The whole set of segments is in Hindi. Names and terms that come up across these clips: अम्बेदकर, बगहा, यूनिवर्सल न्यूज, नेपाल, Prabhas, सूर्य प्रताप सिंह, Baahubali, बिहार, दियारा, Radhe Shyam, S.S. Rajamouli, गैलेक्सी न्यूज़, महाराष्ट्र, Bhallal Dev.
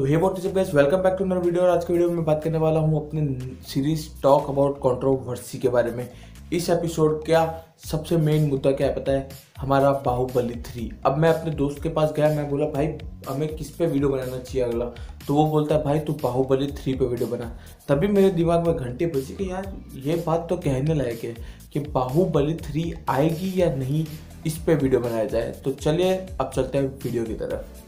तो hey what is up guys, welcome back to another video. और आज के वीडियो में मैं बात करने वाला हूँ अपने सीरीज टॉक अबाउट कंट्रोवर्सी के बारे में। इस एपिसोड का सबसे मेन मुद्दा क्या है पता है? हमारा बाहुबली 3। अब मैं अपने दोस्त के पास गया, मैं बोला भाई हमें किस पे वीडियो बनाना चाहिए अगला? तो वो बोलता है भाई तू बाहुबली 3 पे वीडियो बना। तभी मेरे दिमाग में घंटे बजी कि यार ये बात तो कहने लायक है कि बाहुबली 3 आएगी या नहीं, इस पे वीडियो बनाया जाए। तो चलिए अब चलते हैं वीडियो की तरफ।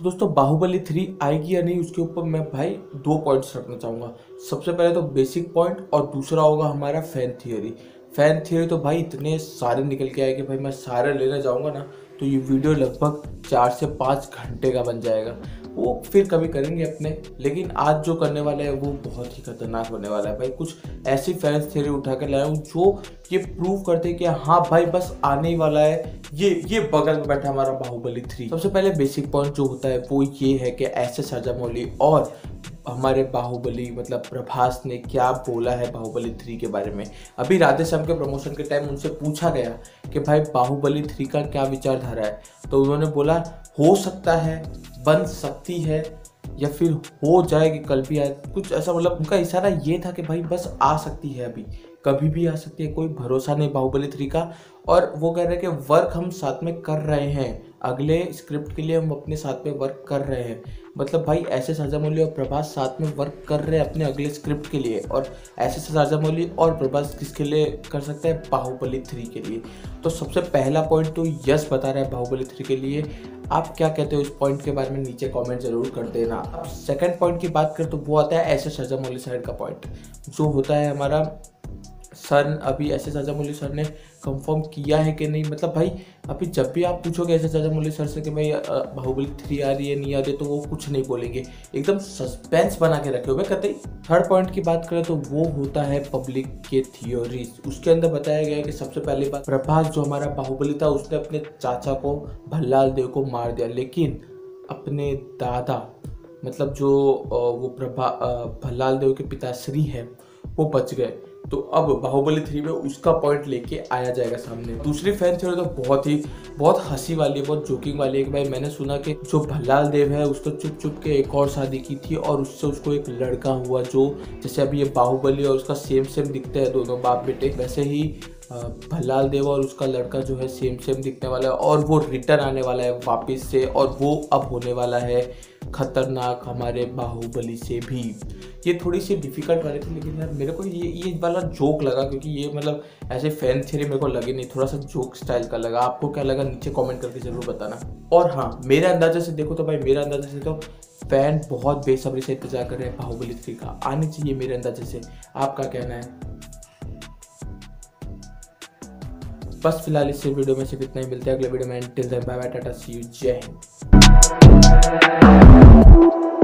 तो दोस्तों बाहुबली 3 आएगी या नहीं उसके ऊपर मैं भाई 2 पॉइंट्स रखना चाहूँगा। सबसे पहले तो बेसिक पॉइंट और दूसरा होगा हमारा फैन थियोरी। तो भाई इतने सारे निकल के आए कि भाई मैं सारे लेने जाऊँगा ना तो ये वीडियो लगभग 4 से 5 घंटे का बन जाएगा। वो फिर कभी करेंगे अपने, लेकिन आज जो करने वाला है वो बहुत ही खतरनाक होने वाला है भाई। कुछ ऐसी फैन थियोरी उठा कर लाया हूँ जो ये प्रूव करते हैं कि हाँ भाई बस आने ही वाला है। ये बगल में बैठा हमारा बाहुबली 3। सबसे पहले बेसिक पॉइंट जो होता है वो ये है कि एस.एस. राजामौली और हमारे बाहुबली मतलब प्रभास ने क्या बोला है बाहुबली 3 के बारे में। अभी राधे श्याम के प्रमोशन के टाइम उनसे पूछा गया कि भाई बाहुबली 3 का क्या विचारधारा है, तो उन्होंने बोला हो सकता है, बन सकती है या फिर हो जाएगी, कल भी आए, कुछ ऐसा। मतलब उनका इशारा ये था कि भाई बस आ सकती है, अभी कभी भी आ सकती है, कोई भरोसा नहीं बाहुबली 3 का। और वो कह रहे हैं कि वर्क हम साथ में कर रहे हैं, अगले स्क्रिप्ट के लिए हम अपने साथ में वर्क कर रहे हैं। मतलब भाई एस.एस. राजामौली और प्रभास साथ में वर्क कर रहे हैं अपने अगले स्क्रिप्ट के लिए। और एस.एस. राजामौली और प्रभास किसके लिए कर सकते हैं? बाहुबली 3 के लिए। तो सबसे पहला पॉइंट तो यस बता रहा है बाहुबली 3 के लिए। आप क्या कहते हो इस पॉइंट के बारे में नीचे कमेंट जरूर कर देना। अब सेकंड पॉइंट की बात करें तो वो आता है एस.एस. राजामौली साइड का पॉइंट जो होता है हमारा सर। अभी एस.एस. राजामौली सर ने कंफर्म किया है कि नहीं, मतलब भाई अभी जब भी आप पूछोगे एस.एस. राजामौली सर से कि भाई बाहुबली 3 आ रही है नहीं आ रही, तो वो कुछ नहीं बोलेंगे, एकदम सस्पेंस बना के रखे हुए कतई। थर्ड पॉइंट की बात करें तो वो होता है पब्लिक के थियोरीज। उसके अंदर बताया गया कि सबसे पहली बात प्रभास जो हमारा बाहुबली था उसने अपने चाचा को भल्लाल देव को मार दिया, लेकिन अपने दादा मतलब जो वो भल्लाल देव के पिताश्री है वो बच गए। तो अब बाहुबली 3 में उसका पॉइंट लेके आया जाएगा सामने। दूसरी फैन थ्योरी तो बहुत हंसी वाली है, बहुत जोकिंग वाली है कि भाई मैंने सुना कि जो भल्लाल देव है उसने चुप चुप के एक और शादी की थी और उससे उसको एक लड़का हुआ, जो जैसे अभी ये बाहुबली और उसका सेम दिखते हैं दोनों बाप बेटे, वैसे ही भल्लाल देव और उसका लड़का जो है सेम दिखने वाला है। और वो रिटर्न आने वाला है वापस से, और वो अब होने वाला है खतरनाक हमारे बाहुबली से भी। ये थोड़ी सी डिफिकल्ट वाली थी, लेकिन यार मेरे को ये वाला जोक लगा, क्योंकि ये मतलब ऐसे फैन थियरी मेरे को लगी नहीं, थोड़ा सा जोक स्टाइल का लगा। आपको क्या लगा नीचे कमेंट करके ज़रूर बताना। और हाँ, मेरे अंदाजे से देखो तो भाई मेरे अंदाजे से तो फैन बहुत बेसब्री से इंतजार कर रहे हैं बाहुबली 3 का, आने चाहिए मेरे अंदाजे से। आपका कहना है? बस फिलहाल इस वीडियो में सिर्फ इतना ही, मिलते हैं अगले वीडियो में। Till then bye bye, tata, see you, Jai Hind.